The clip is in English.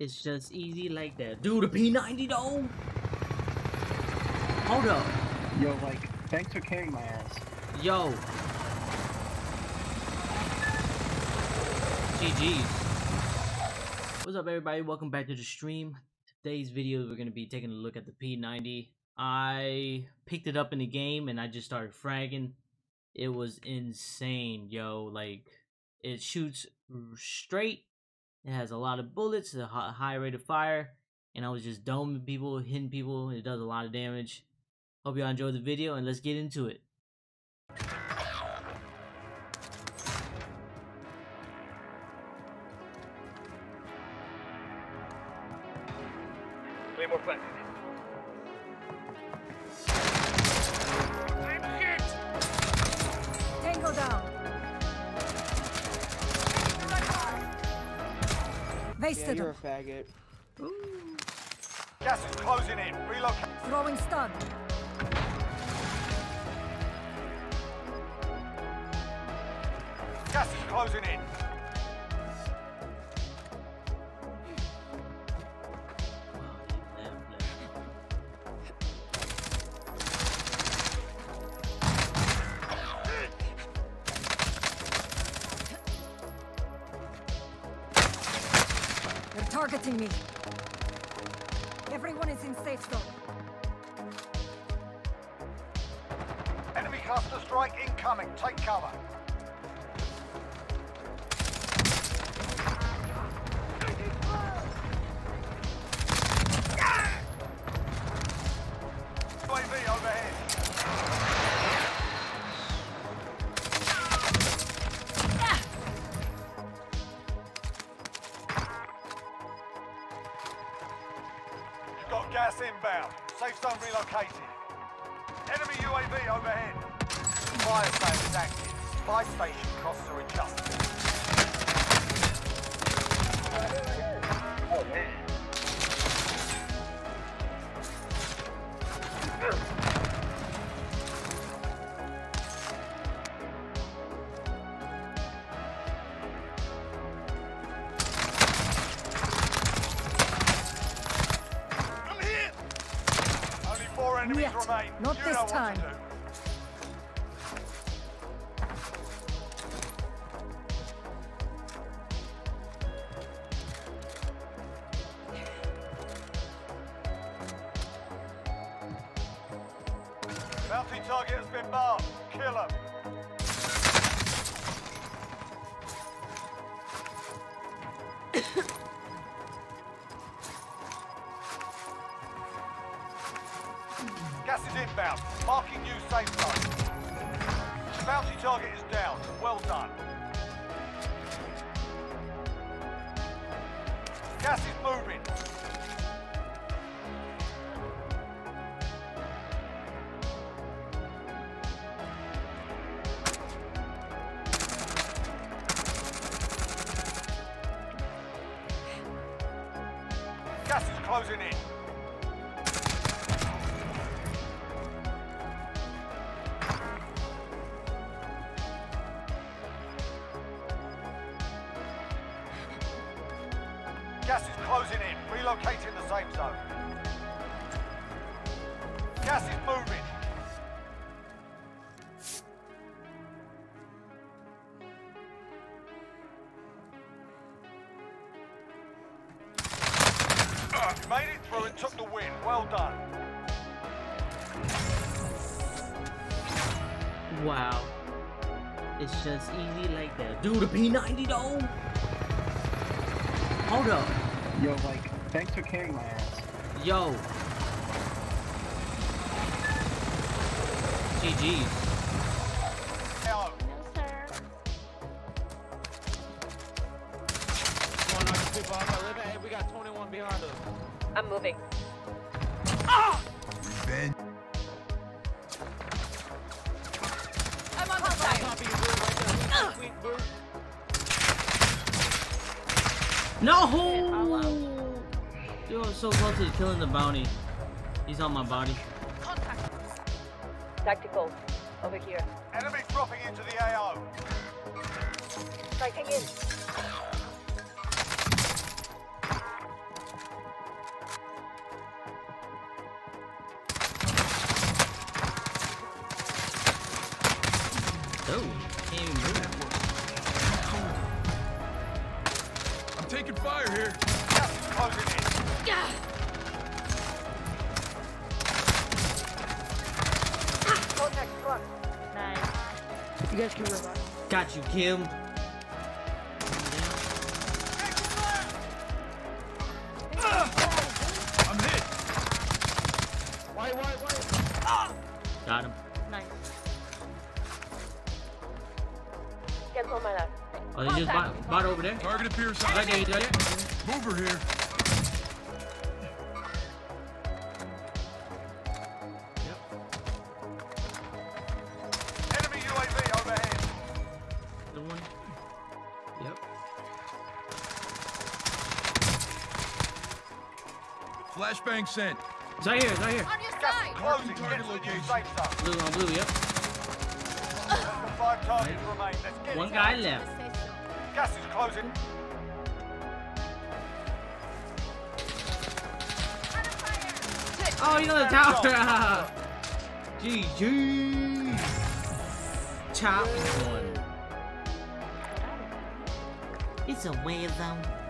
It's just easy like that. Dude, a P90 though! Hold up. Yo, like, thanks for carrying my ass. Yo. GG's. What's up, everybody? Welcome back to the stream. Today's video, we're going to be taking a look at the P90. I picked it up in the game and I just started fragging. It was insane, yo. Like, it shoots straight. It has a lot of bullets, a high rate of fire, and I was just doming people, hitting people. It does a lot of damage. Hope y'all enjoyed the video, and let's get into it. Three more places. Tango down. Wasted him. Yeah, you're a faggot. Ooh. Gas is closing in. Relocate. Throwing stun. Gas is closing in. Targeting me. Everyone is in safe zone. Enemy cluster strike incoming. Take cover. UAV overhead. Gas inbound. Safe zone relocated. Enemy UAV overhead. Fire sale is active. Buy station costs are adjusted. Oh, Yet. Not you this time. Bounty target has been barred. Kill him. Gas is inbound. Marking new safe zone. The bounty target is down. Well done. Gas is moving. Gas is closing in. Gas is closing in, relocating the safe zone. Gas is moving. You made it through and took the win. Well done. Wow. It's just easy like that. Dude, a P90 though. Hold up. Yo, like, thanks for carrying my ass. Yo. GG's. Hello. No, sir. We got 21 behind us. I'm moving. Ah! Revenge. I'm on the side. No! Yo, I'm so close to killing the bounty. He's on my body. Tactical, over here. Enemy dropping into the AO. Striking in. taking fire here. Yeah, closing in. Yeah. Go next front. Nice. You guys can revive. Got you, Kim. I'm hit. Why? Ah. Got him. Nice. Get on my left. Oh, they just bot over there. Target appears. Right there. Mover here. Yep. Enemy UAV overhead. The one. Yep. Flashbang sent. It's right here. It's right here. On your side. Closing target location. Blue on blue. Yep. Right. One guy left. Gas is closing. Oh, you know the tower. GG. Top one. It's a wave though.